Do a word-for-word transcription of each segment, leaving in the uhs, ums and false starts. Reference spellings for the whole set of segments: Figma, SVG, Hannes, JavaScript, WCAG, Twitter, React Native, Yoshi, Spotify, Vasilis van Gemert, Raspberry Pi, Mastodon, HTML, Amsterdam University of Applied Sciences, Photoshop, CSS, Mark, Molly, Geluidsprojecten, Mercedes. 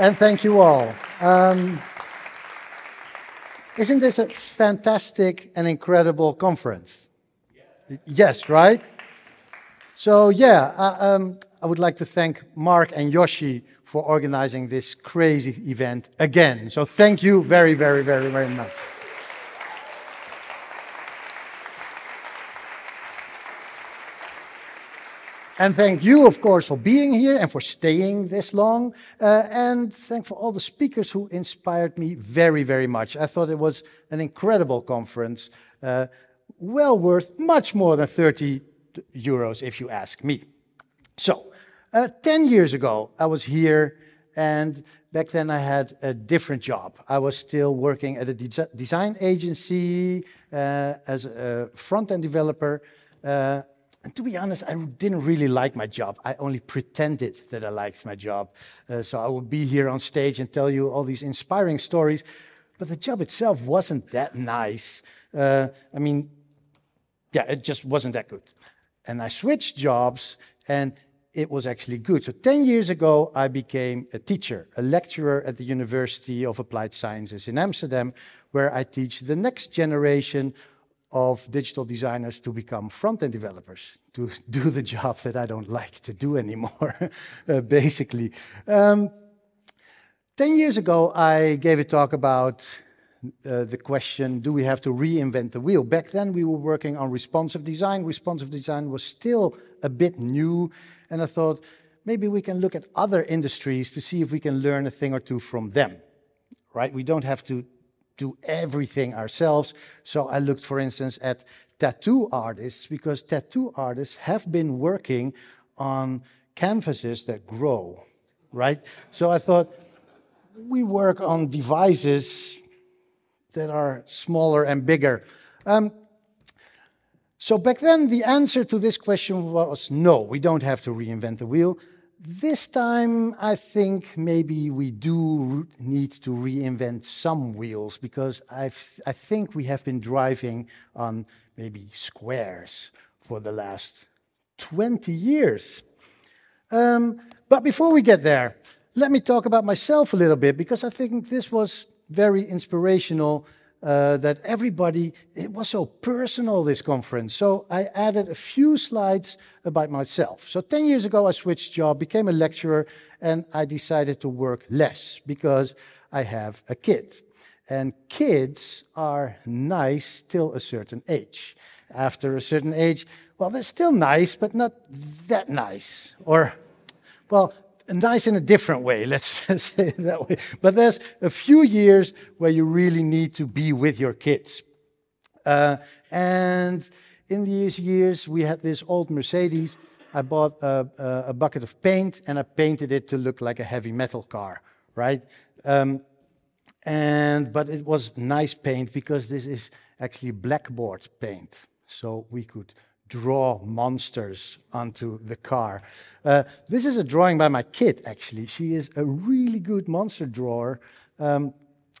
And thank you all. Um, isn't this a fantastic and incredible conference? Yes, yes, right? So yeah, I, um, I would like to thank Mark and Yoshi for organizing this crazy event again. So thank you very, very, very, very much. And thank you, of course, for being here and for staying this long. Uh, and thank for all the speakers who inspired me very, very much. I thought it was an incredible conference, uh, well worth much more than thirty euros, if you ask me. So, uh, ten years ago, I was here, and back then I had a different job. I was still working at a de design agency uh, as a front-end developer. Uh, And to be honest, I didn't really like my job. I only pretended that I liked my job. Uh, so I would be here on stage and tell you all these inspiring stories. But the job itself wasn't that nice. Uh, I mean, yeah, it just wasn't that good. And I switched jobs, and it was actually good. So ten years ago, I became a teacher, a lecturer at the University of Applied Sciences in Amsterdam, where I teach the next generation of digital designers to become front-end developers, to do the job that I don't like to do anymore, uh, basically. Um, Ten years ago, I gave a talk about uh, the question, do we have to reinvent the wheel? Back then, we were working on responsive design. Responsive design was still a bit new, and I thought, maybe we can look at other industries to see if we can learn a thing or two from them, right? We don't have to do everything ourselves. So I looked, for instance, at tattoo artists, because tattoo artists have been working on canvases that grow, right? So I thought, we work on devices that are smaller and bigger. Um, so back then, the answer to this question was no, we don't have to reinvent the wheel. This time, I think maybe we do need to reinvent some wheels, because I've, I think we have been driving on maybe squares for the last twenty years. Um, but before we get there, let me talk about myself a little bit, because I think this was very inspirational, uh, that everybody, it was so personal, this conference. So I added a few slides about myself. So ten years ago, I switched job, became a lecturer, and I decided to work less because I have a kid. And kids are nice till a certain age. After a certain age, well, they're still nice, but not that nice. Or, well, nice in a different way, let's say it that way. But there's a few years where you really need to be with your kids. Uh, and in these years, we had this old Mercedes. I bought a, a bucket of paint, and I painted it to look like a heavy metal car, right? Um, and but it was nice paint, because this is actually blackboard paint. So we could draw monsters onto the car. Uh, this is a drawing by my kid, actually. She is a really good monster drawer. Um,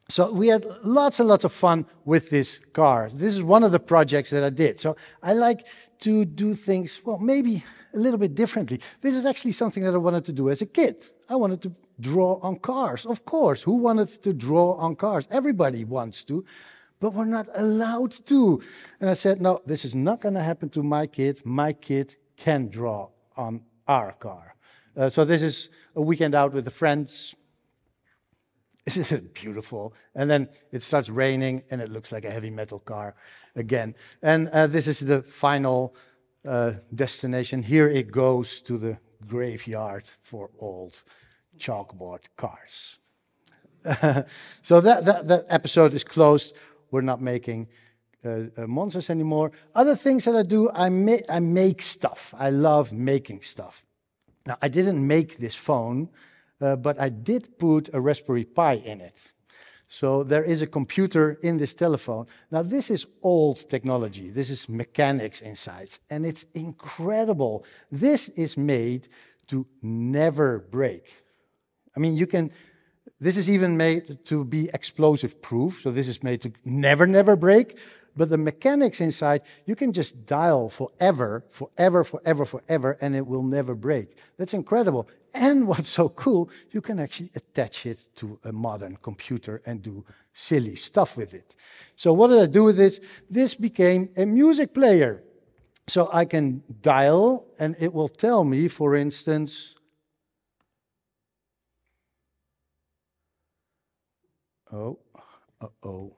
so we had lots and lots of fun with this car. This is one of the projects that I did. So I like to do things, well, maybe a little bit differently. This is actually something that I wanted to do as a kid. I wanted to draw on cars, of course. Who wanted to draw on cars? Everybody wants to. But we're not allowed to. And I said, no, this is not going to happen to my kid. My kid can draw on our car. Uh, so this is a weekend out with the friends. Isn't it beautiful? And then it starts raining, and it looks like a heavy metal car again. And uh, this is the final uh, destination. Here it goes to the graveyard for old chalkboard cars. Uh, so that, that, that episode is closed. We're not making uh, uh, monsters anymore. Other things that I do, I, ma I make stuff. I love making stuff. Now, I didn't make this phone, uh, but I did put a Raspberry Pi in it. So there is a computer in this telephone. Now, this is old technology. This is mechanics inside, and it's incredible. This is made to never break. I mean, you can This is even made to be explosive proof. So this is made to never, never break. But the mechanics inside, you can just dial forever, forever, forever, forever, and it will never break. That's incredible. And what's so cool, you can actually attach it to a modern computer and do silly stuff with it. So what did I do with this? This became a music player. So I can dial, and it will tell me, for instance, oh, uh-oh,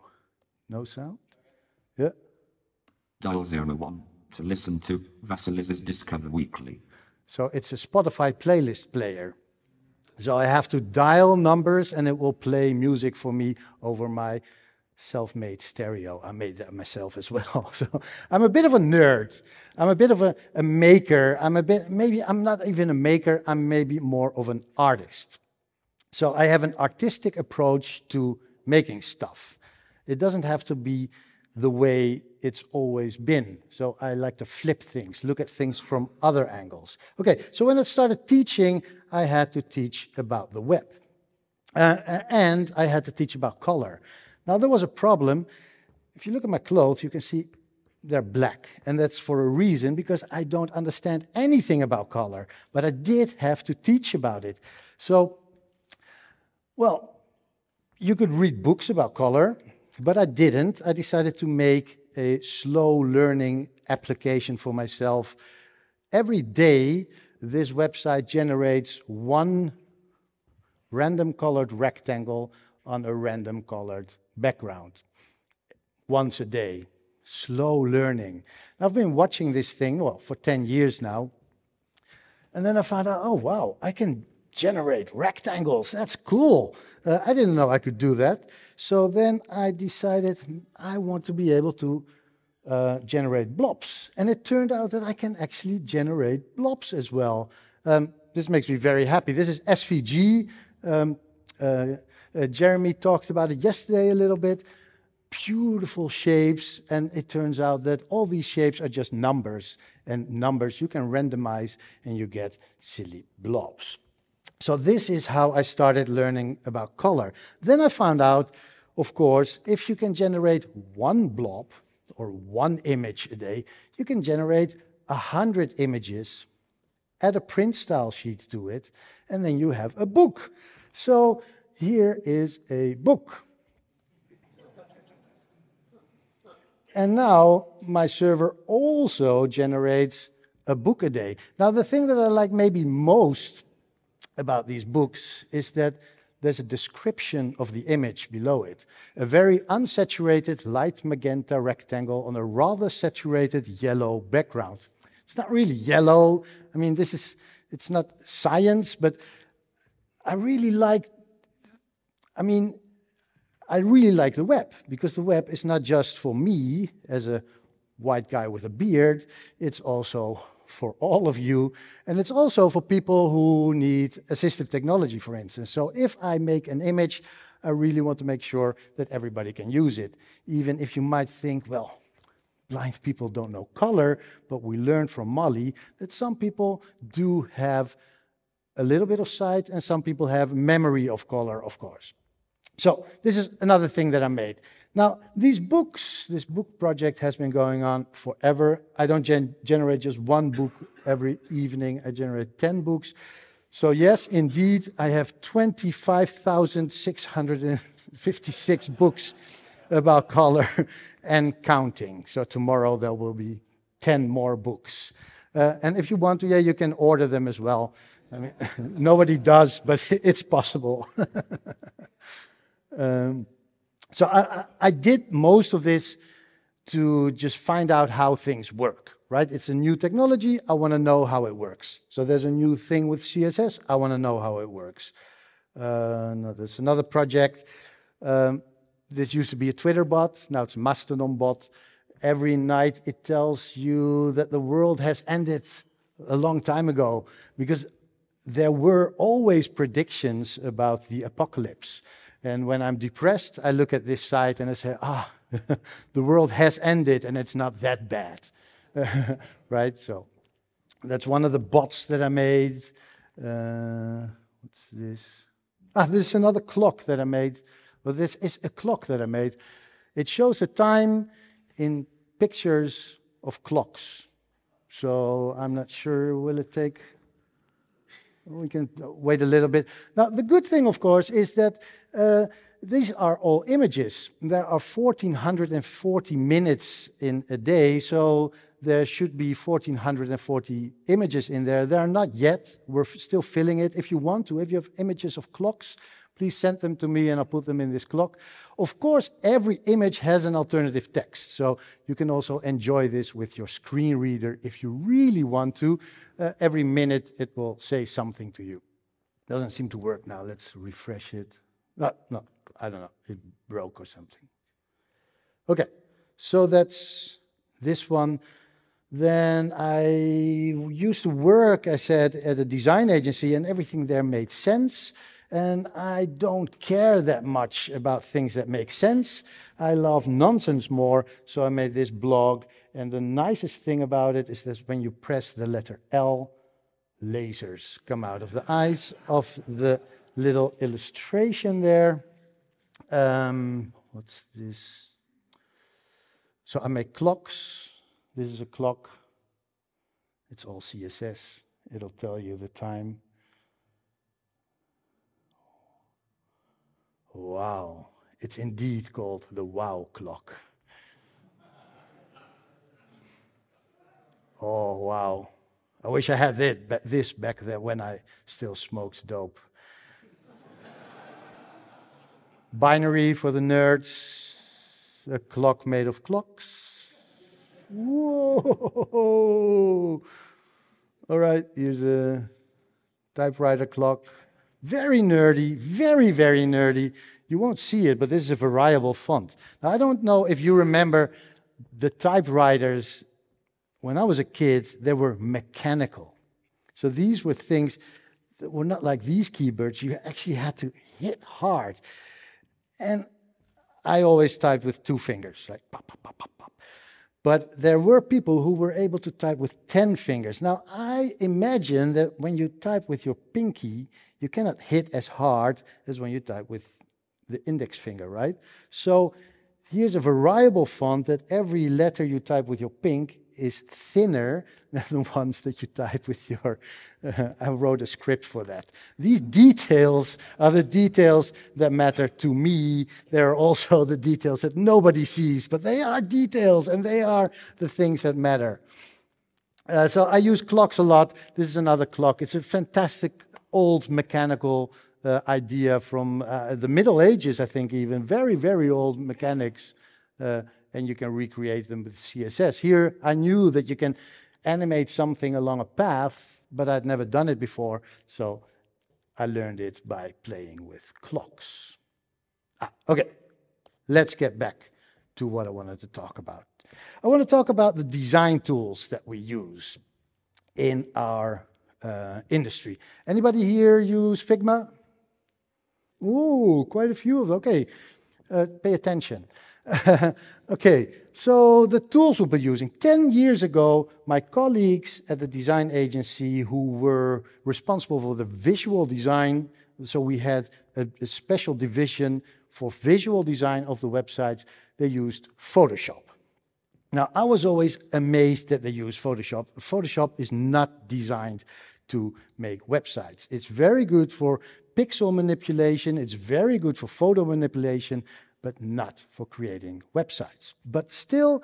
no sound? Yeah. Dial zero one to listen to Vasilis' Discover Weekly. So it's a Spotify playlist player. So I have to dial numbers and it will play music for me over my self-made stereo. I made that myself as well. So I'm a bit of a nerd. I'm a bit of a, a maker. I'm a bit, maybe I'm not even a maker. I'm maybe more of an artist. So I have an artistic approach to making stuff. It doesn't have to be the way it's always been. So I like to flip things, look at things from other angles. Okay, so when I started teaching, I had to teach about the web. Uh, and I had to teach about color. Now there was a problem. If you look at my clothes, you can see they're black. And that's for a reason, because I don't understand anything about color. But I did have to teach about it. So, well, you could read books about color. But I didn't. I decided to make a slow learning application for myself. Every day, this website generates one random colored rectangle on a random colored background. Once a day. Slow learning. And I've been watching this thing, well, for ten years now. And then I found out, oh, wow, I can generate rectangles. That's cool. Uh, I didn't know I could do that. So then I decided I want to be able to uh, generate blobs. And it turned out that I can actually generate blobs as well. Um, this makes me very happy. This is S V G. Um, uh, uh, Jeremy talked about it yesterday a little bit. Beautiful shapes, and it turns out that all these shapes are just numbers. And numbers you can randomize, and you get silly blobs. So this is how I started learning about color. Then I found out, of course, if you can generate one blob or one image a day, you can generate one hundred images, add a print style sheet to it, and then you have a book. So here is a book. And now my server also generates a book a day. Now the thing that I like maybe most about these books is that there's a description of the image below it. A very unsaturated light magenta rectangle on a rather saturated yellow background. It's not really yellow. I mean, this is, it's not science, but I really like, I mean, I really like the web, because the web is not just for me as a white guy with a beard, it's also for all of you, and it's also for people who need assistive technology, for instance. So if I make an image, I really want to make sure that everybody can use it. Even if you might think, well, blind people don't know color, but we learned from Molly that some people do have a little bit of sight, and some people have memory of color, of course. So this is another thing that I made. Now, these books, this book project has been going on forever. I don't gen generate just one book every evening. I generate ten books. So yes, indeed, I have twenty-five thousand six hundred fifty-six books about color and counting. So tomorrow there will be ten more books. Uh, and if you want to, yeah, you can order them as well. I mean, nobody does, but it's possible. Um, so I, I did most of this to just find out how things work, right? It's a new technology. I want to know how it works. So there's a new thing with C S S. I want to know how it works. Uh, no, there's another project. Um, this used to be a Twitter bot. Now it's a Mastodon bot. Every night it tells you that the world has ended a long time ago, because there were always predictions about the apocalypse. And when I'm depressed, I look at this site and I say, ah, the world has ended and it's not that bad, right? So that's one of the bots that I made. Uh, what's this? Ah, this is another clock that I made. Well, this is a clock that I made. It shows the time in pictures of clocks. So I'm not sure, will it take... We can wait a little bit. Now, the good thing, of course, is that uh, these are all images. There are fourteen forty minutes in a day, so there should be fourteen forty images in there. There are not yet. We're still filling it. If you want to, if you have images of clocks, please send them to me and I'll put them in this clock. Of course, every image has an alternative text, so you can also enjoy this with your screen reader if you really want to. Uh, every minute it will say something to you. Doesn't seem to work now. Let's refresh it. No, no, I don't know. It broke or something. Okay, so that's this one. Then I used to work, I said, at a design agency, and everything there made sense. And I don't care that much about things that make sense. I love nonsense more, so I made this blog. And the nicest thing about it is that when you press the letter L, lasers come out of the eyes of the little illustration there. Um, what's this? So I make clocks. This is a clock. It's all C S S. It'll tell you the time. Wow, it's indeed called the wow clock. Oh, wow. I wish I had that, this back then when I still smoked dope. Binary for the nerds, a clock made of clocks. Whoa! All right, here's a typewriter clock. Very nerdy, very, very nerdy. You won't see it, but this is a variable font. Now, I don't know if you remember the typewriters. When I was a kid, they were mechanical. So these were things that were not like these keyboards. You actually had to hit hard. And I always typed with two fingers, like pop, pop, pop, pop, pop. But there were people who were able to type with ten fingers. Now, I imagine that when you type with your pinky, you cannot hit as hard as when you type with the index finger, right? So here's a variable font that every letter you type with your pink is thinner than the ones that you type with your... Uh, I wrote a script for that. These details are the details that matter to me. There are also the details that nobody sees, but they are details, and they are the things that matter. Uh, so I use clocks a lot. This is another clock. It's a fantastic... old mechanical uh, idea from uh, the Middle Ages, I think, even. Very, very old mechanics. Uh, and you can recreate them with C S S. Here, I knew that you can animate something along a path, but I'd never done it before. So I learned it by playing with clocks. Ah, okay, let's get back to what I wanted to talk about. I want to talk about the design tools that we use in our... Uh, industry. Anybody here use Figma? Ooh, quite a few of them. Okay, uh, pay attention. Okay, so the tools we'll be using. Ten years ago, my colleagues at the design agency who were responsible for the visual design, so we had a, a special division for visual design of the websites, they used Photoshop. Now, I was always amazed that they use Photoshop. Photoshop is not designed to make websites. It's very good for pixel manipulation, it's very good for photo manipulation, but not for creating websites. But still,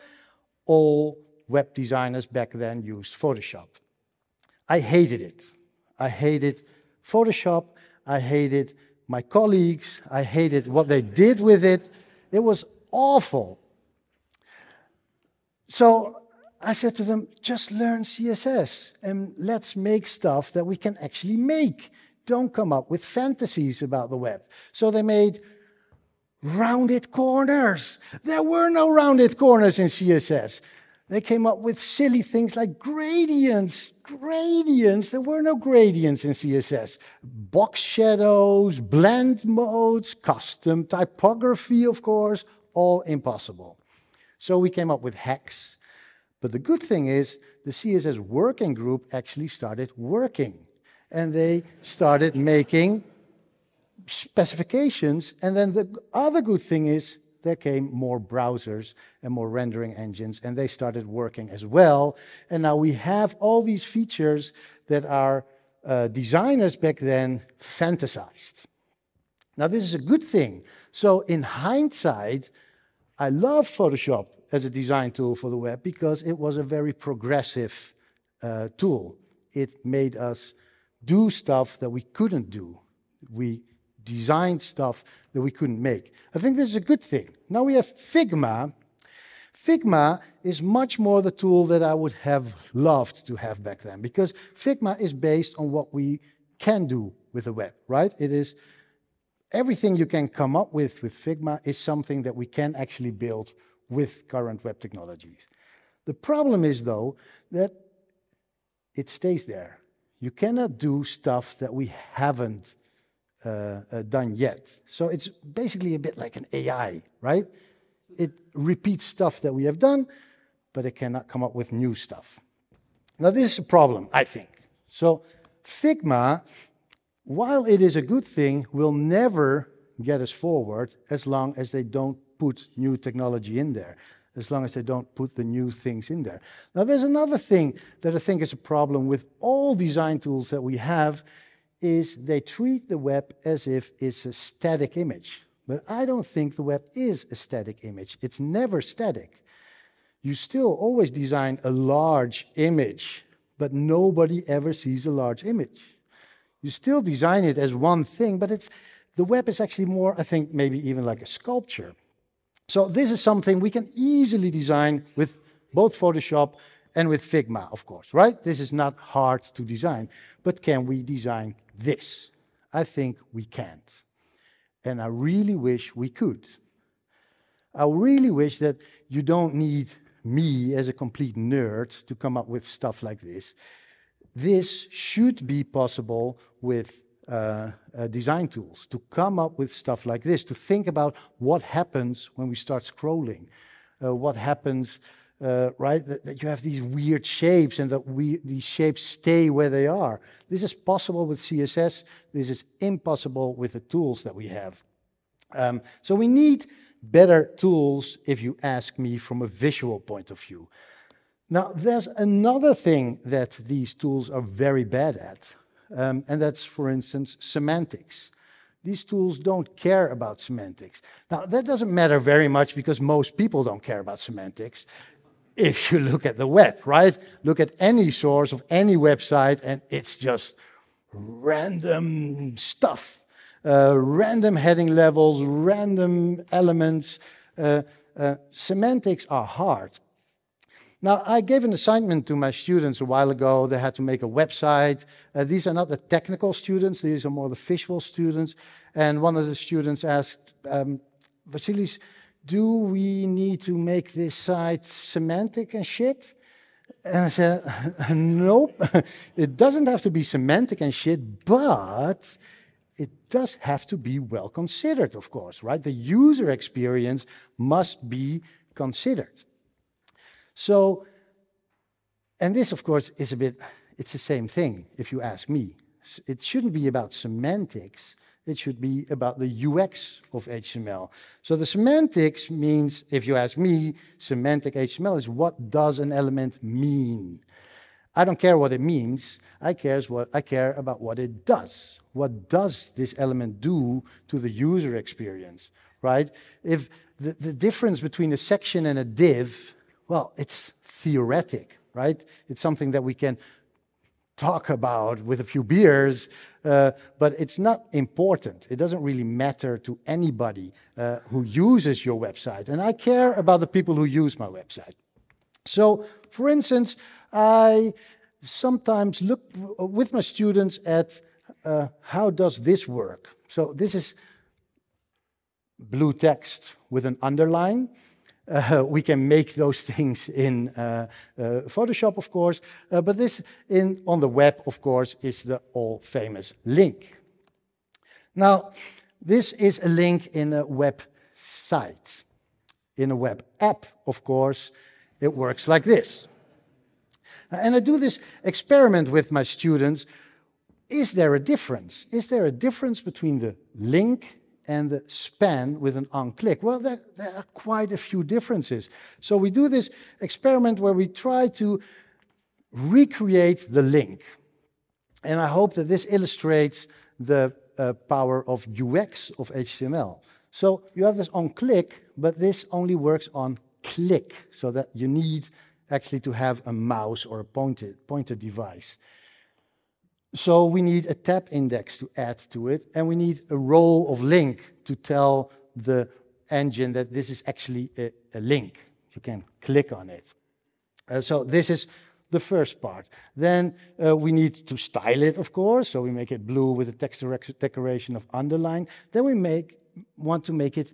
all web designers back then used Photoshop. I hated it. I hated Photoshop, I hated my colleagues, I hated what they did with it. It was awful. So I said to them, just learn C S S and let's make stuff that we can actually make. Don't come up with fantasies about the web. So they made rounded corners. There were no rounded corners in C S S. They came up with silly things like gradients. Gradients, there were no gradients in C S S. Box shadows, blend modes, custom typography, of course, all impossible. So we came up with hacks. But the good thing is the C S S working group actually started working. And they started making specifications. And then the other good thing is there came more browsers and more rendering engines, and they started working as well. And now we have all these features that our uh, designers back then fantasized. Now, this is a good thing. So in hindsight, I love Photoshop as a design tool for the web because it was a very progressive uh, tool. It made us do stuff that we couldn't do. We designed stuff that we couldn't make. I think this is a good thing. Now we have Figma. Figma is much more the tool that I would have loved to have back then, because Figma is based on what we can do with the web, right? It is everything you can come up with with Figma is something that we can actually build with current web technologies. The problem is, though, that it stays there. You cannot do stuff that we haven't uh, uh, done yet. So it's basically a bit like an A I, right? It repeats stuff that we have done, but it cannot come up with new stuff. Now, this is a problem, I think. So Figma, while it is a good thing, will never get us forward as long as they don't put new technology in there, as long as they don't put the new things in there. Now, there's another thing that I think is a problem with all design tools that we have, is they treat the web as if it's a static image. But I don't think the web is a static image. It's never static. You still always design a large image, but nobody ever sees a large image. You still design it as one thing, but it's, the web is actually more, I think, maybe even like a sculpture. So this is something we can easily design with both Photoshop and with Figma, of course, right? This is not hard to design. But can we design this? I think we can't. And I really wish we could. I really wish that you don't need me as a complete nerd to come up with stuff like this. This should be possible with Uh, uh, design tools, to come up with stuff like this, to think about what happens when we start scrolling, uh, what happens, uh, right, that, that you have these weird shapes and that we, these shapes stay where they are. This is possible with C S S. This is impossible with the tools that we have. Um, so we need better tools, if you ask me, from a visual point of view. Now, there's another thing that these tools are very bad at. Um, and that's, for instance, semantics. These tools don't care about semantics. Now, that doesn't matter very much because most people don't care about semantics. If you look at the web, right? Look at any source of any website and it's just random stuff. Uh, random heading levels, random elements. Uh, uh, semantics are hard. Now, I gave an assignment to my students a while ago. They had to make a website. Uh, these are not the technical students. These are more the visual students. And one of the students asked, um, Vasilis, do we need to make this site semantic and shit? And I said, nope. It doesn't have to be semantic and shit, but it does have to be well considered, of course, right? The user experience must be considered. So, and this, of course, is a bit, it's the same thing, if you ask me. It shouldn't be about semantics. It should be about the U X of H T M L. So the semantics means, if you ask me, semantic H T M L is what does an element mean? I don't care what it means. I care, what, I care about what it does. What does this element do to the user experience, right? If the, the difference between a section and a div, well, it's theoretic, right? It's something that we can talk about with a few beers, uh, but it's not important. It doesn't really matter to anybody uh, who uses your website. And I care about the people who use my website. So, for instance, I sometimes look with my students at uh, how does this work? So this is blue text with an underline. Uh, we can make those things in uh, uh, Photoshop, of course, uh, but this in, on the web, of course, is the all-famous link. Now, this is a link in a website. In a web app, of course, it works like this. And I do this experiment with my students is there a difference? Is there a difference between the link and the span with an on-click? Well, there, there are quite a few differences. So we do this experiment where we try to recreate the link. And I hope that this illustrates the uh, power of U X of H T M L. So you have this on-click, but this only works on click, so that you need actually to have a mouse or a pointer, pointer device. So we need a tab index to add to it, and we need a role of link to tell the engine that this is actually a, a link. You can click on it. Uh, so this is the first part. Then uh, we need to style it, of course, so we make it blue with a text decoration of underline. Then we make want to make it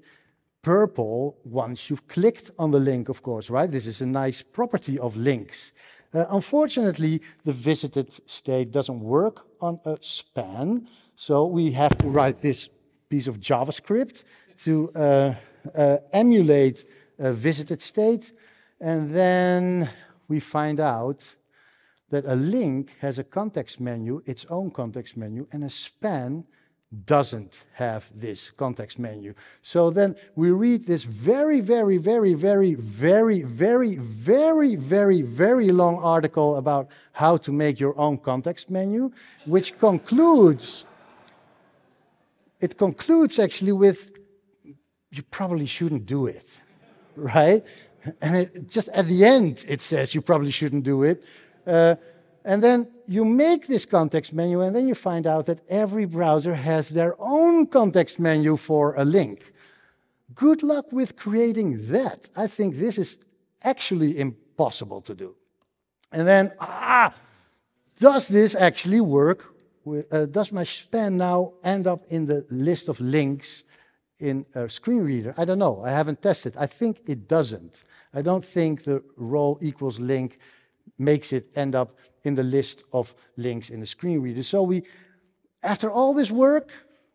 purple once you've clicked on the link, of course, right? This is a nice property of links. Uh, unfortunately, the visited state doesn't work on a span, so we have to write this piece of JavaScript to uh, uh, emulate a visited state, and then we find out that a link has a context menu, its own context menu, and a span doesn't have this context menu. So then we read this very, very, very, very, very, very, very, very, very long article about how to make your own context menu, which concludes, it concludes actually with, you probably shouldn't do it, right? And it, just at the end, it says you probably shouldn't do it. Uh, And then you make this context menu, and then you find out that every browser has their own context menu for a link. Good luck with creating that. I think this is actually impossible to do. And then, ah, does this actually work? Uh, does my span now end up in the list of links in a screen reader? I don't know. I haven't tested. I think it doesn't. I don't think the role equals link makes it end up in the list of links in the screen reader. So we, after all this work,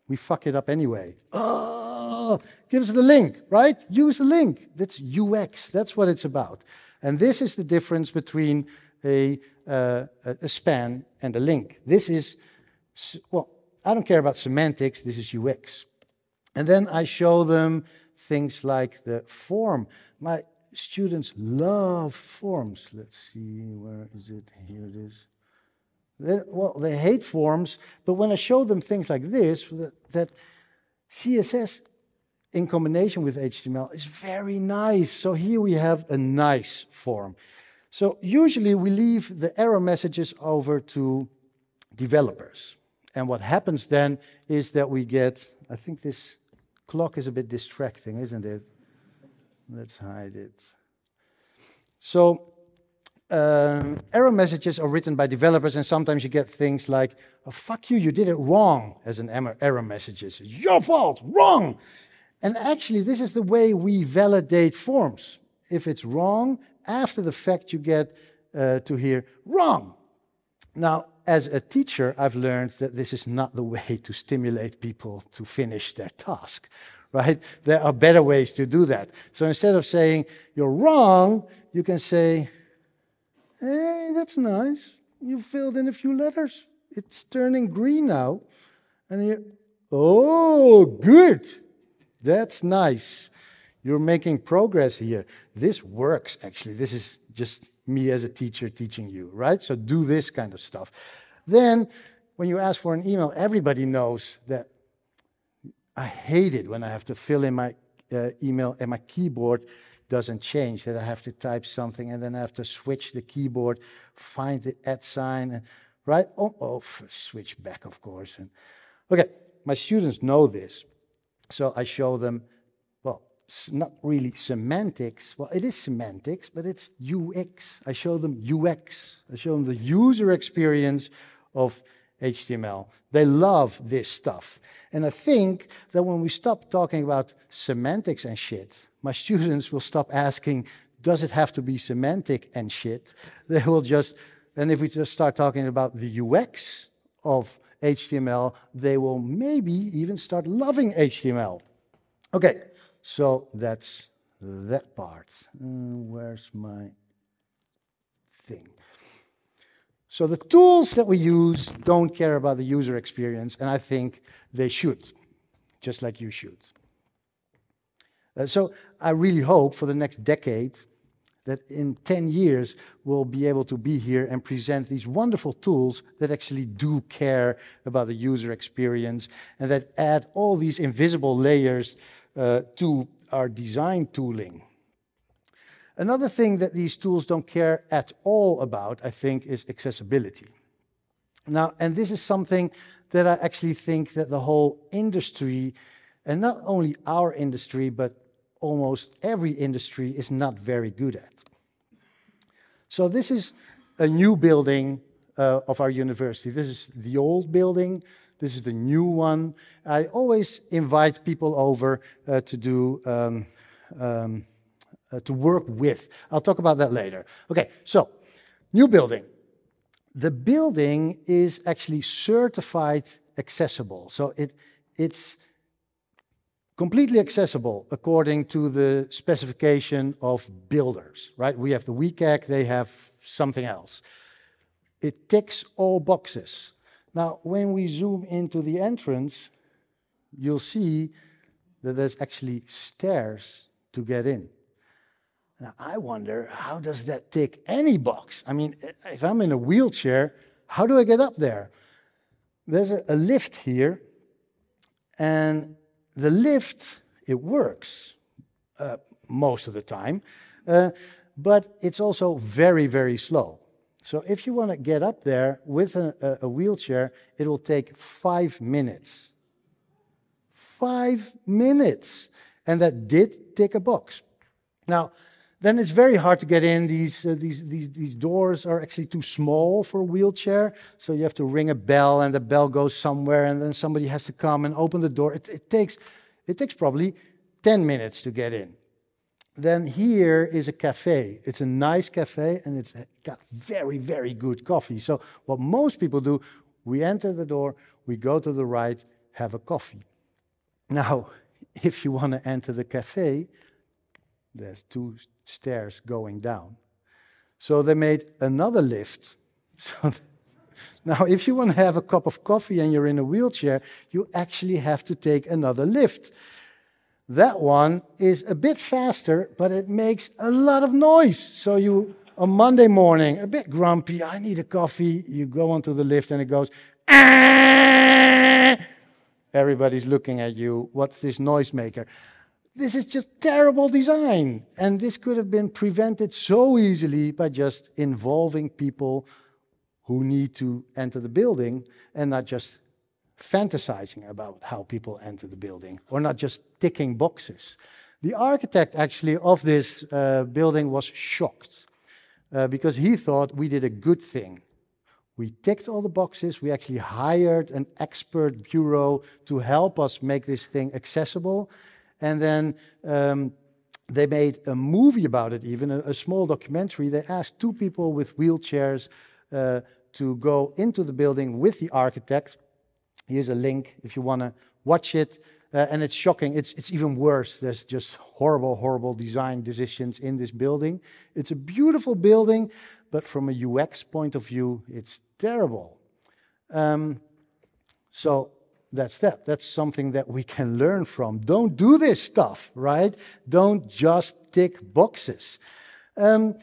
we fuck it up anyway. Oh, give us the link, right? Use the link. That's U X. That's what it's about. And this is the difference between a, uh, a span and a link. This is, well, I don't care about semantics. This is U X. And then I show them things like the form. My students love forms. Let's see, where is it? Here it is. They, well, they hate forms, but when I show them things like this, that, that C S S in combination with H T M L is very nice. So here we have a nice form. So usually we leave the error messages over to developers. And what happens then is that we get, I think this clock is a bit distracting, isn't it? Let's hide it. So um, error messages are written by developers, and sometimes you get things like, oh, fuck you, you did it wrong, as an error message. It's your fault, wrong. And actually, this is the way we validate forms. If it's wrong, after the fact, you get uh, to hear, wrong. Now, as a teacher, I've learned that this is not the way to stimulate people to finish their task. Right? There are better ways to do that. So instead of saying, you're wrong, you can say, hey, that's nice. You filled in a few letters. It's turning green now. And you're, oh, good. That's nice. You're making progress here. This works, actually. This is just me as a teacher teaching you, right? So do this kind of stuff. Then when you ask for an email, everybody knows that I hate it when I have to fill in my uh, email and my keyboard doesn't change, that I have to type something and then I have to switch the keyboard, find the at sign, and, right? Oh, oh, switch back, of course. And, okay, my students know this, so I show them, well, it's not really semantics. Well, it is semantics, but it's U X. I show them U X. I show them the user experience of H T M L. They love this stuff. And I think that when we stop talking about semantics and shit, my students will stop asking, does it have to be semantic and shit? They will just, and if we just start talking about the U X of H T M L, they will maybe even start loving H T M L. Okay, so that's that part. Uh, where's my thing? So the tools that we use don't care about the user experience, and I think they should, just like you should. Uh, so I really hope for the next decade that in ten years we'll be able to be here and present these wonderful tools that actually do care about the user experience and that add all these invisible layers uh, to our design tooling. Another thing that these tools don't care at all about, I think, is accessibility. Now, and this is something that I actually think that the whole industry, and not only our industry, but almost every industry, is not very good at. So this is a new building uh, of our university. This is the old building. This is the new one. I always invite people over uh, to do, um, um, uh, to work with. I'll talk about that later. Okay, so new building. The building is actually certified accessible. So it, it's completely accessible according to the specification of builders, right? We have the W C A G, they have something else. It ticks all boxes. Now, when we zoom into the entrance, you'll see that there's actually stairs to get in. Now, I wonder, how does that tick any box? I mean, if I'm in a wheelchair, how do I get up there? There's a, a lift here, and the lift, it works uh, most of the time, uh, but it's also very, very slow. So if you want to get up there with a, a wheelchair, it will take five minutes. Five minutes! And that did tick a box. Now, then it's very hard to get in. These, uh, these, these, these doors are actually too small for a wheelchair, so you have to ring a bell, and the bell goes somewhere, and then somebody has to come and open the door. It, it, takes, it takes probably ten minutes to get in. Then here is a cafe. It's a nice cafe, and it's got very, very good coffee. So what most people do, we enter the door, we go to the right, have a coffee. Now, if you want to enter the cafe, there's two stairs going down. So they made another lift. So now if you want to have a cup of coffee and you're in a wheelchair, you actually have to take another lift. That one is a bit faster, but it makes a lot of noise. So you, on Monday morning, a bit grumpy, I need a coffee, you go onto the lift and it goes, Aah! Everybody's looking at you, what's this noisemaker? This is just terrible design, and this could have been prevented so easily by just involving people who need to enter the building and not just fantasizing about how people enter the building, or not just ticking boxes. The architect actually of this uh, building was shocked uh, because he thought we did a good thing. We ticked all the boxes, we actually hired an expert bureau to help us make this thing accessible. And then um, they made a movie about it, even, a, a small documentary. They asked two people with wheelchairs uh, to go into the building with the architect. Here's a link if you want to watch it. Uh, and it's shocking. It's, it's even worse. There's just horrible, horrible design decisions in this building. It's a beautiful building, but from a U X point of view, it's terrible. Um, so... That's that. That's something that we can learn from. Don't do this stuff, right? Don't just tick boxes. Um,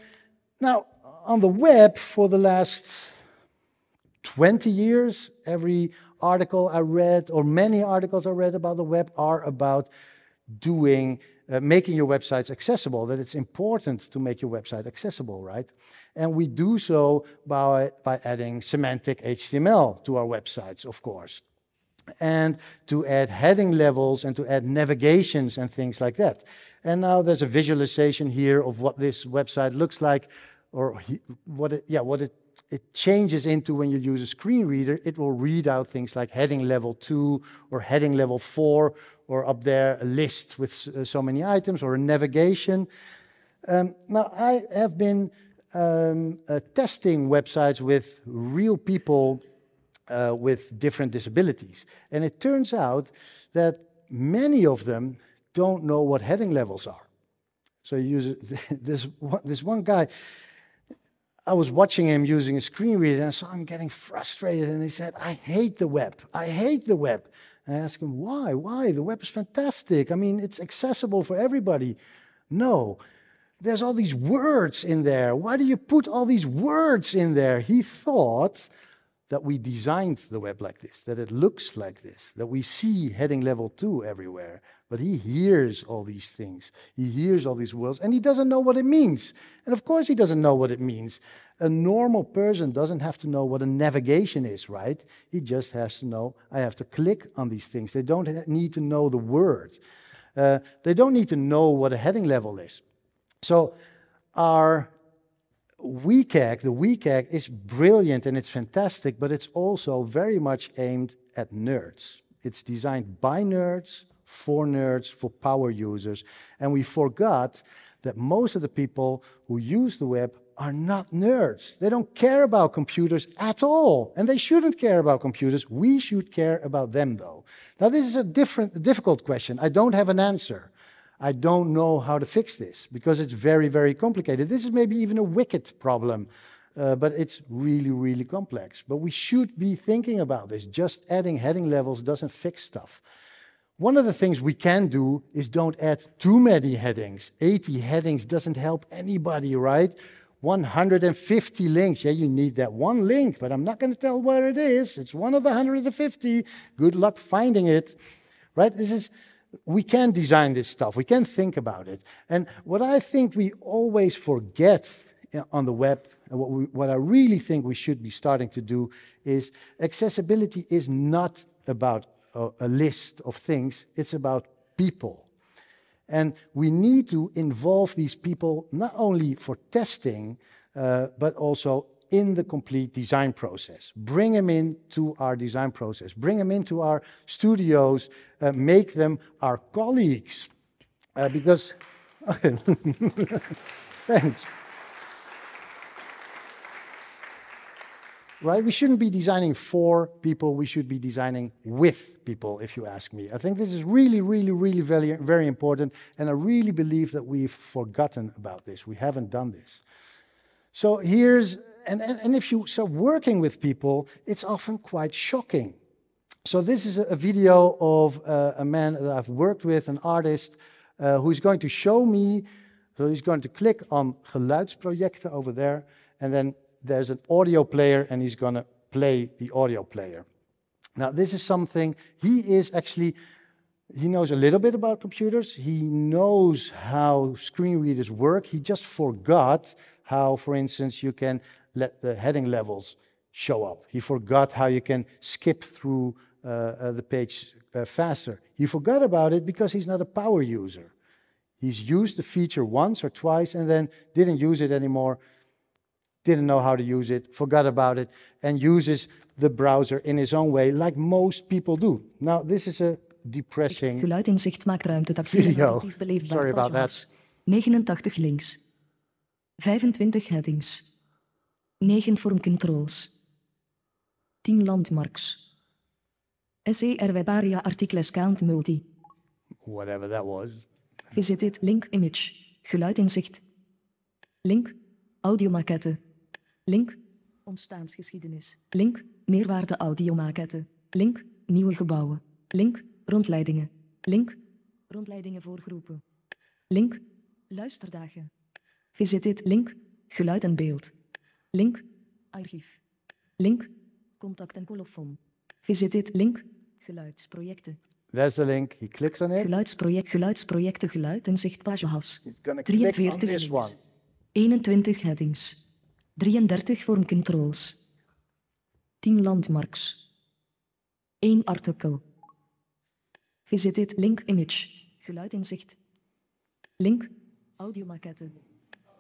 now, on the web, for the last twenty years, every article I read, or many articles I read about the web, are about doing, uh, making your websites accessible, that it's important to make your website accessible, right? And we do so by, by adding semantic H T M L to our websites, of course, and to add heading levels and to add navigations and things like that. And now there's a visualization here of what this website looks like, or he, what it, yeah, what it, it changes into when you use a screen reader. It will read out things like heading level two or heading level four, or up there a list with so many items, or a navigation. Um, now I have been um, uh, testing websites with real people Uh, with different disabilities. And it turns out that many of them don't know what heading levels are. So you use this, this one guy, I was watching him using a screen reader, and so I'm getting frustrated. And he said, I hate the web. I hate the web. And I asked him, why? Why? The web is fantastic. I mean, it's accessible for everybody. No, there's all these words in there. Why do you put all these words in there? He thought that we designed the web like this, that it looks like this, that we see heading level two everywhere. But he hears all these things. He hears all these words, and he doesn't know what it means. And of course he doesn't know what it means. A normal person doesn't have to know what a navigation is, right? He just has to know, I have to click on these things. They don't need to know the word. Uh, they don't need to know what a heading level is. So our W C A G, the W C A G is brilliant and it's fantastic, but it's also very much aimed at nerds. It's designed by nerds, for nerds, for power users. And we forgot that most of the people who use the web are not nerds. They don't care about computers at all. And they shouldn't care about computers. We should care about them, though. Now, this is a different, difficult question. I don't have an answer. I don't know how to fix this, because it's very, very complicated. This is maybe even a wicked problem, uh, but it's really, really complex. But we should be thinking about this. Just adding heading levels doesn't fix stuff. One of the things we can do is don't add too many headings. eighty headings doesn't help anybody, right? one hundred fifty links. Yeah, you need that one link, but I'm not going to tell where it is. It's one of the one hundred fifty. Good luck finding it, right? This is, we can design this stuff. We can think about it. And what I think we always forget on the web, and what, we, what I really think we should be starting to do, is accessibility is not about a, a list of things. It's about people. And we need to involve these people not only for testing, uh, but also in the complete design process. Bring them into our design process. Bring them into our studios. Uh, make them our colleagues. Uh, because... Okay. Thanks. Right? We shouldn't be designing for people. We should be designing with people, if you ask me. I think this is really, really, really very, very important. And I really believe that we've forgotten about this. We haven't done this. So here's... And, and, and if you start working with people, it's often quite shocking. So this is a video of uh, a man that I've worked with, an artist, uh, who's going to show me. So he's going to click on Geluidsprojecten over there, and then there's an audio player, and he's going to play the audio player. Now, this is something he is actually... He knows a little bit about computers. He knows how screen readers work. He just forgot how, for instance, you can... let the heading levels show up. He forgot how you can skip through uh, uh, the page uh, faster. He forgot about it because he's not a power user. He's used the feature once or twice and then didn't use it anymore, didn't know how to use it, forgot about it, and uses the browser in his own way, like most people do. Now, this is a depressing video. Sorry about that. negenentachtig links, vijfentwintig headings. negen form controls, tien landmarks, S E R webaria articles count multi. Whatever that was. Visit it, link image, geluid inzicht, link audiomaquette, link ontstaansgeschiedenis, link meerwaarde audiomaquette, link nieuwe gebouwen, link rondleidingen, link rondleidingen voor groepen, link luisterdagen. Visit it, link geluid en beeld. Link, archief. Link, contact en colofon. Visit dit, link, geluidsprojecten. That's the link. He clicks on it. Geluidsproject, geluidsprojecten, geluid en zichtpagehas. drieënveertig links. eenentwintig headings. drieëndertig vorm controls. tien landmarks. één artikel. Visit dit, link, image. Geluid en zicht. Link, audiomaquette.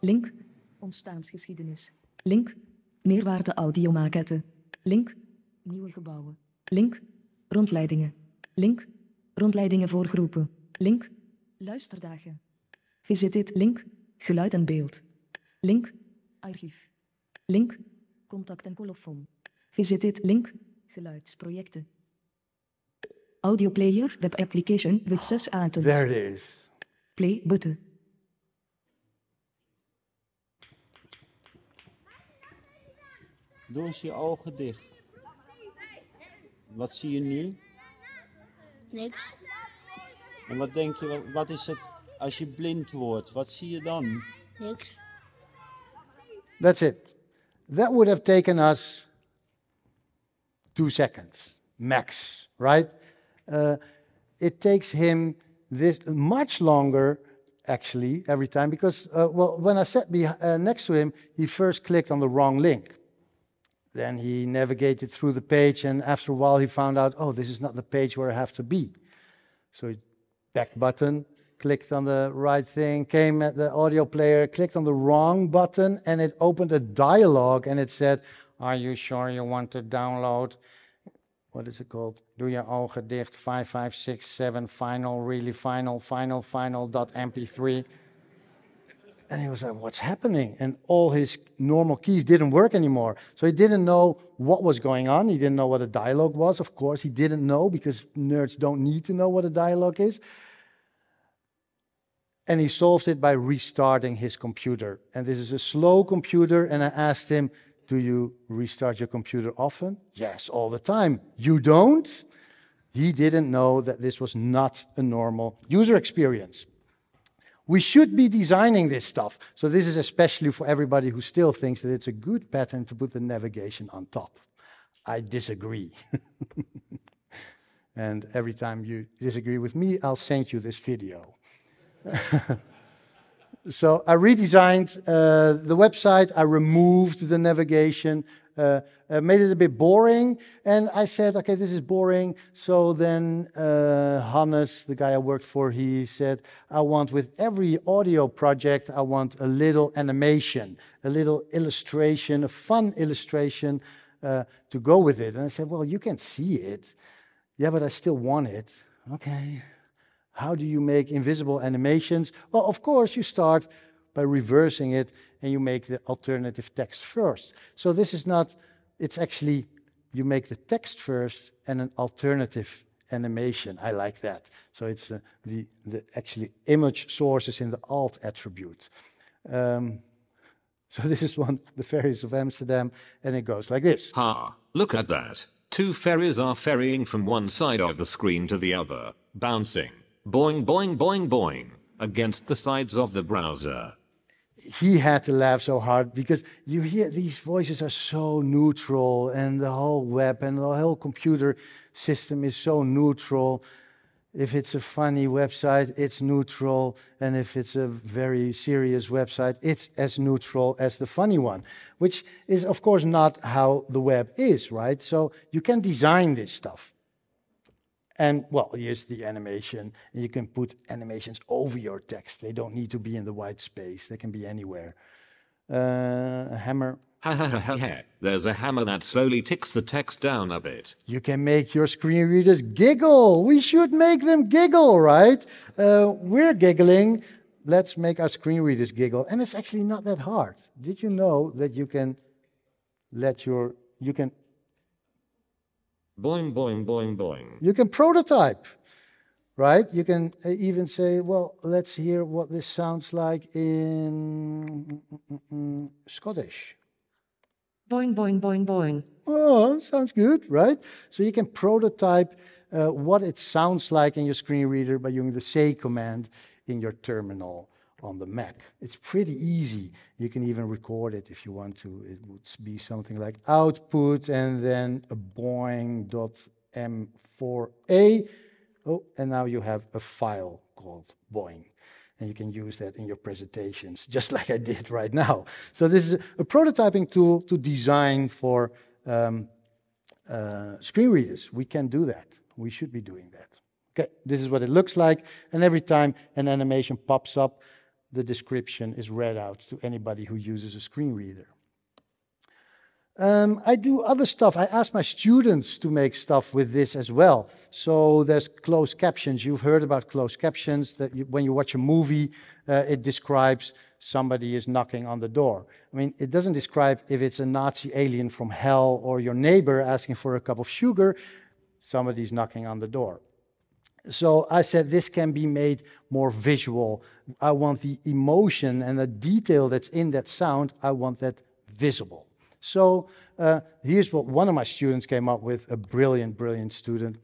Link, ontstaansgeschiedenis. Link, meerwaarde audiomaquette. Link, nieuwe gebouwen. Link, rondleidingen. Link, rondleidingen voor groepen. Link, luisterdagen. Visit dit, link, geluid en beeld. Link, archief. Link, contact en colofon. Visit dit, link, geluidsprojecten. Audio player, web application with zes items. There it is. Play button. Doe eens je ogen dicht. Wat zie je nu? Niks. En wat denk je, wat is het als je blind wordt? Wat zie je dan? Niks. That's it. That would have taken us two seconds, max, right? Uh, it takes him this much longer, actually, every time, because, uh, well, when I sat be uh, next to him, he first clicked on the wrong link. Then he navigated through the page, and after a while he found out, oh, this is not the page where I have to be. So he back button, clicked on the right thing, came at the audio player, clicked on the wrong button, and it opened a dialogue, and it said, are you sure you want to download? What is it called? Doe je ogen dicht, vijf vijf zes zeven, final, really final, final, final, dot M P three. And he was like, what's happening? And all his normal keys didn't work anymore. So he didn't know what was going on. He didn't know what a dialogue was. Of course, he didn't know, because nerds don't need to know what a dialogue is. And he solved it by restarting his computer. And this is a slow computer. And I asked him, do you restart your computer often? Yes, all the time. You don't? He didn't know that this was not a normal user experience. We should be designing this stuff. So this is especially for everybody who still thinks that it's a good pattern to put the navigation on top. I disagree. And every time you disagree with me, I'll send you this video. So I redesigned uh, the website. I removed the navigation, uh, uh, made it a bit boring. And I said, okay, this is boring. So then uh, Hannes, the guy I worked for, he said, I want with every audio project, I want a little animation, a little illustration, a fun illustration uh, to go with it. And I said, well, you can see it. Yeah, but I still want it. Okay. How do you make invisible animations? Well, of course, you start by reversing it and you make the alternative text first. So this is not, it's actually, you make the text first and an alternative animation. I like that. So it's uh, the, the actually image sources in the alt attribute. Um, so this is one, the ferries of Amsterdam, and it goes like this. Ha, look at that. Two ferries are ferrying from one side of the screen to the other, bouncing. Boing, boing, boing, boing, against the sides of the browser. He had to laugh so hard because you hear these voices are so neutral, and the whole web and the whole computer system is so neutral. If it's a funny website, it's neutral. And if it's a very serious website, it's as neutral as the funny one, which is, of course, not how the web is, right? So you can design this stuff. And, well, here's the animation. And you can put animations over your text. They don't need to be in the white space. They can be anywhere. Uh, a hammer. Ha ha ha ha ha. There's a hammer that slowly ticks the text down a bit. You can make your screen readers giggle. We should make them giggle, right? Uh, we're giggling. Let's make our screen readers giggle. And it's actually not that hard. Did you know that you can let your... you can boing, boing, boing, boing. You can prototype, right? You can even say, well, let's hear what this sounds like in Scottish. Boing, boing, boing, boing. Oh, sounds good, right? So you can prototype uh, what it sounds like in your screen reader by using the say command in your terminal on the Mac. It's pretty easy. You can even record it if you want to. It would be something like output and then a boing dot m four a. Oh, and now you have a file called boing. And you can use that in your presentations, just like I did right now. So this is a prototyping tool to design for um, uh, screen readers. We can do that. We should be doing that. Okay, this is what it looks like. And every time an animation pops up, the description is read out to anybody who uses a screen reader. Um, I do other stuff. I ask my students to make stuff with this as well. So there's closed captions. You've heard about closed captions, that you, when you watch a movie, uh, it describes somebody is knocking on the door. I mean, it doesn't describe if it's a Nazi alien from hell or your neighbor asking for a cup of sugar. Somebody's knocking on the door. So I said, this can be made more visual. I want the emotion and the detail that's in that sound, I want that visible. So uh, here's what one of my students came up with, a brilliant, brilliant student.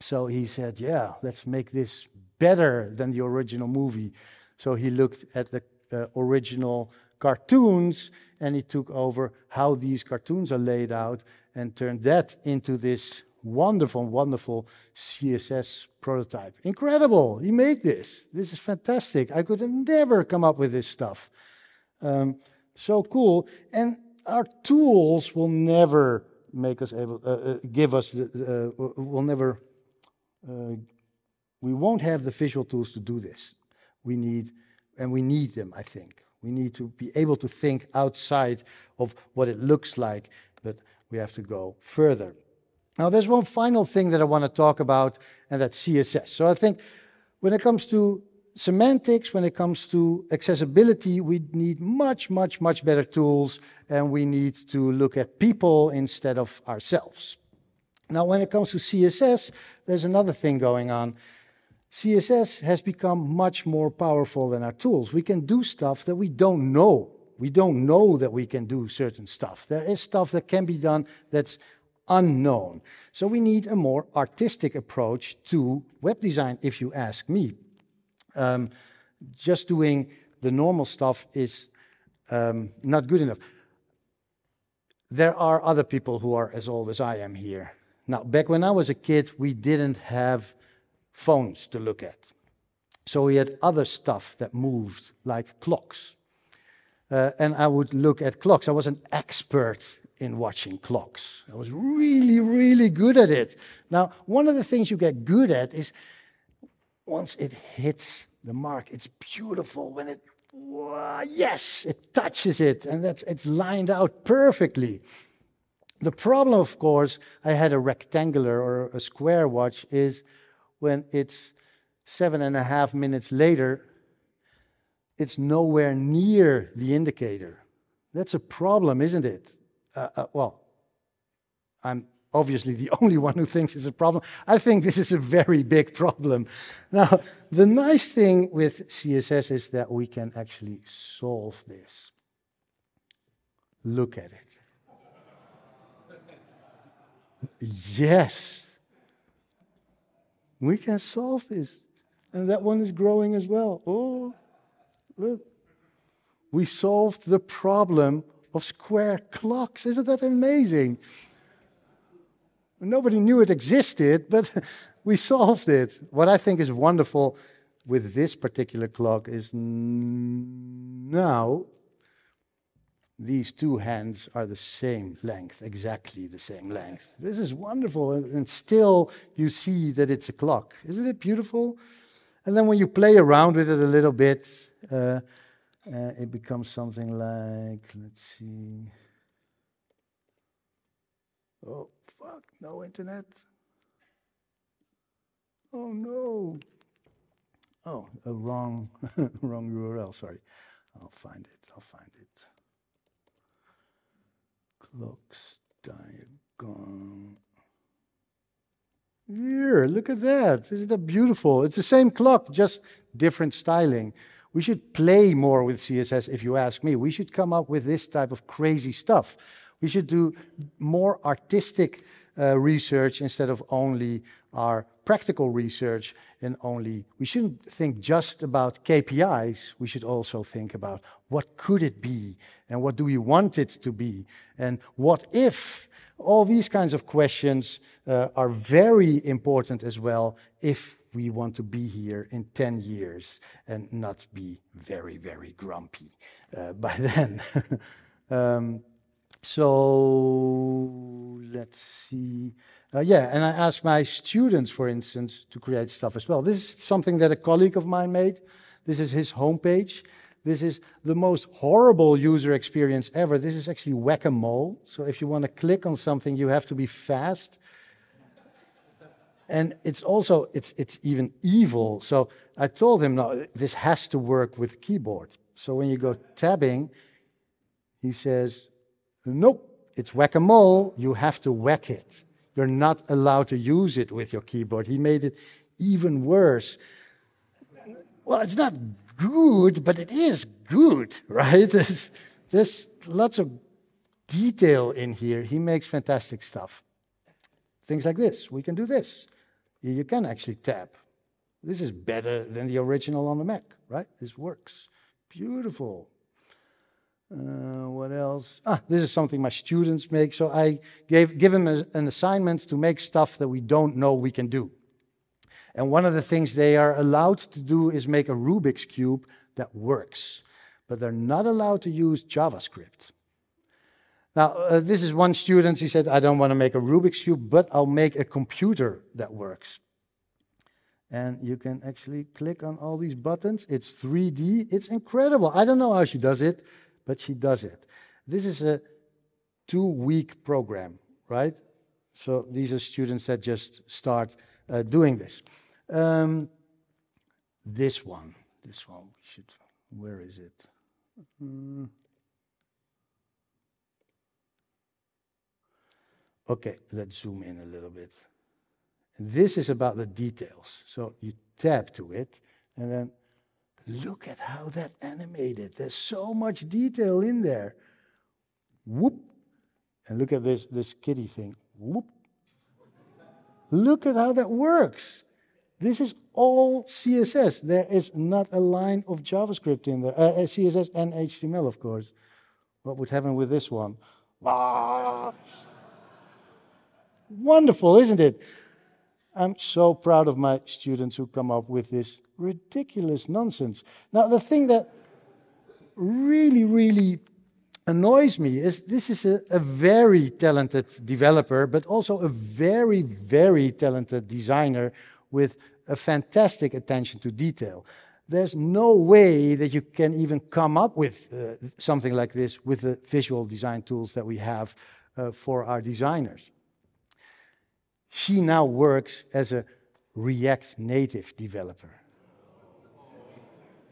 So he said, yeah, let's make this better than the original movie. So he looked at the uh, original cartoons, and he took over how these cartoons are laid out and turned that into this wonderful, wonderful C S S prototype. Incredible, he made this. This is fantastic. I could have never come up with this stuff. Um, so cool. And our tools will never make us able, uh, uh, give us, the, uh, will never, uh, we won't have the visual tools to do this. We need, and we need them, I think. We need to be able to think outside of what it looks like, but we have to go further. Now, there's one final thing that I want to talk about, and that's C S S. So I think when it comes to semantics, when it comes to accessibility, we need much, much, much better tools, and we need to look at people instead of ourselves. Now, when it comes to C S S, there's another thing going on. C S S has become much more powerful than our tools. We can do stuff that we don't know. We don't know that we can do certain stuff. There is stuff that can be done that's unknown. So we need a more artistic approach to web design, if you ask me. Um, just doing the normal stuff is um, not good enough. There are other people who are as old as I am here. Now, back when I was a kid, we didn't have phones to look at. So we had other stuff that moved, like clocks. Uh, and I would look at clocks. I was an expert in watching clocks. I was really, really good at it. Now, one of the things you get good at is once it hits the mark, it's beautiful when it, yes, it touches it, and that's, it's lined out perfectly. The problem, of course, I had a rectangular or a square watch, is when it's seven and a half minutes later, it's nowhere near the indicator. That's a problem, isn't it? Uh, uh, well, I'm obviously the only one who thinks it's a problem. I think this is a very big problem. Now, the nice thing with C S S is that we can actually solve this. Look at it. Yes. We can solve this. And that one is growing as well. Oh, look. We solved the problem of square clocks. Isn't that amazing? Nobody knew it existed, but we solved it. What I think is wonderful with this particular clock is now these two hands are the same length, exactly the same length. This is wonderful, and still you see that it's a clock. Isn't it beautiful? And then when you play around with it a little bit, uh, Uh, it becomes something like, let's see. Oh, fuck, no internet. Oh, no. Oh, a wrong, wrong U R L, sorry. I'll find it, I'll find it. Clocks diagon. Here, look at that. Isn't that beautiful? It's the same clock, just different styling. We should play more with C S S, if you ask me. We should come up with this type of crazy stuff. We should do more artistic uh, research instead of only our practical research and only, we shouldn't think just about K P Is. We should also think about what could it be and what do we want it to be and what if. All these kinds of questions uh, are very important as well if we want to be here in ten years and not be very, very grumpy uh, by then. um, so let's see. Uh, yeah, and I asked my students, for instance, to create stuff as well. This is something that a colleague of mine made. This is his homepage. This is the most horrible user experience ever. This is actually whack-a-mole. So if you want to click on something, you have to be fast. And it's also, it's, it's even evil. So I told him, no, this has to work with keyboard. So when you go tabbing, he says, nope, it's whack-a-mole. You have to whack it. You're not allowed to use it with your keyboard. He made it even worse. Well, it's not good, but it is good, right? There's, there's lots of detail in here. He makes fantastic stuff. Things like this. We can do this. You can actually tab. This is better than the original on the Mac, right? This works. Beautiful. Uh, what else? Ah, this is something my students make. So I gave, give them a, an assignment to make stuff that we don't know we can do. And one of the things they are allowed to do is make a Rubik's Cube that works. But they're not allowed to use JavaScript. Now, uh, this is one student. He said, I don't want to make a Rubik's Cube, but I'll make a computer that works. And you can actually click on all these buttons. It's three D. It's incredible. I don't know how she does it, but she does it. This is a two-week program, right? So these are students that just start uh, doing this. Um, this one. This one. We should. Where is it? Mm. Okay, let's zoom in a little bit. This is about the details. So you tap to it, and then look at how that animated. There's so much detail in there. Whoop. And look at this, this kitty thing. Whoop. Look at how that works. This is all C S S. There is not a line of JavaScript in there. Uh, C S S and H T M L, of course. What would happen with this one? Ah. Wonderful, isn't it? I'm so proud of my students who come up with this ridiculous nonsense. Now, the thing that really, really annoys me is this is a, a very talented developer, but also a very, very talented designer with a fantastic attention to detail. There's no way that you can even come up with uh, something like this with the visual design tools that we have uh, for our designers. She now works as a React Native developer.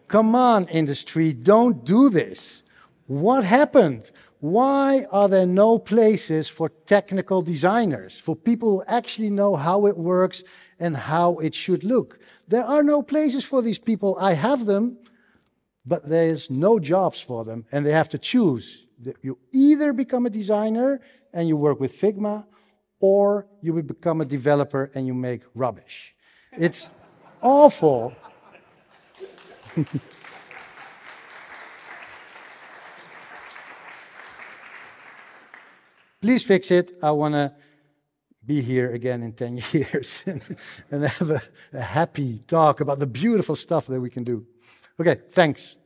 Come on, industry, don't do this. What happened? Why are there no places for technical designers, for people who actually know how it works and how it should look? There are no places for these people. I have them, but there's no jobs for them, and they have to choose. You either become a designer and you work with Figma, or you would become a developer and you make rubbish. It's awful. Please fix it. I want to be here again in ten years and, and have a, a happy talk about the beautiful stuff that we can do. Okay, thanks.